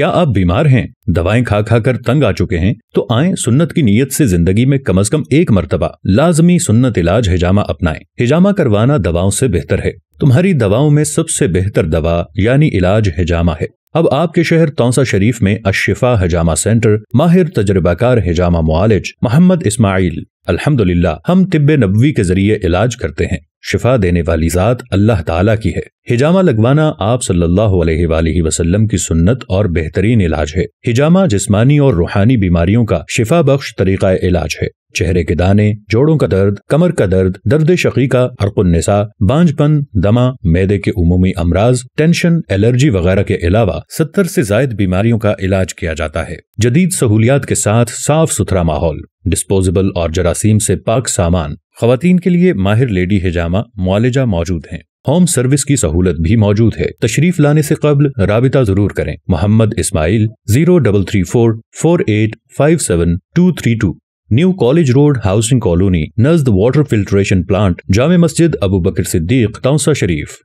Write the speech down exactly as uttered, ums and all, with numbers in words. क्या आप बीमार हैं, दवाएं खा खा कर तंग आ चुके हैं? तो आएं सुन्नत की नीयत से जिंदगी में कम अज कम एक मरतबा लाजमी सुन्नत इलाज हिजामा अपनाएं। हिजामा करवाना दवाओं से बेहतर है। तुम्हारी दवाओं में सबसे बेहतर दवा यानी इलाज हिजामा है। अब आपके शहर तौसा शरीफ में अश्शिफा हिजामा सेंटर माहिर तजर्बाकार हिजामा मुआलिज मोहम्मद इस्माइल अल्हम्दुलिल्लाह हम तिब्बे नबवी के जरिए इलाज करते हैं। शिफा देने वाली जात अल्लाह ताला की है। हिजामा लगवाना आप सल्लल्लाहु अलैहि वसल्लम की सुन्नत और बेहतरीन इलाज है। हिजामा जिस्मानी और रूहानी बीमारियों का शिफा बख्श तरीका इलाज है। चेहरे के दाने, जोड़ों का दर्द, कमर का दर्द, दर्द शकीका, अरक नसा, बांझपन, दमा, मैदे के उमूमी अमराज, टेंशन, एलर्जी वगैरह के अलावा सत्तर से जायद बीमारियों का इलाज किया जाता है। जदीद सहूलियात के साथ साफ सुथरा माहौल, डिस्पोजेबल और जरासीम से पाक सामान, खवातीन के लिए माहिर लेडी हिजामा मुआलिजा मौजूद हैं। होम सर्विस की सहूलत भी मौजूद है। तशरीफ लाने से कबल राबिता जरूर करें। Mohammad Ismail zero double three four four eight five seven two three two, new college road, housing colony, नजद वाटर फिल्ट्रेशन प्लांट, जामे मस्जिद अबू बकर सिद्दीक, तौसा शरीफ।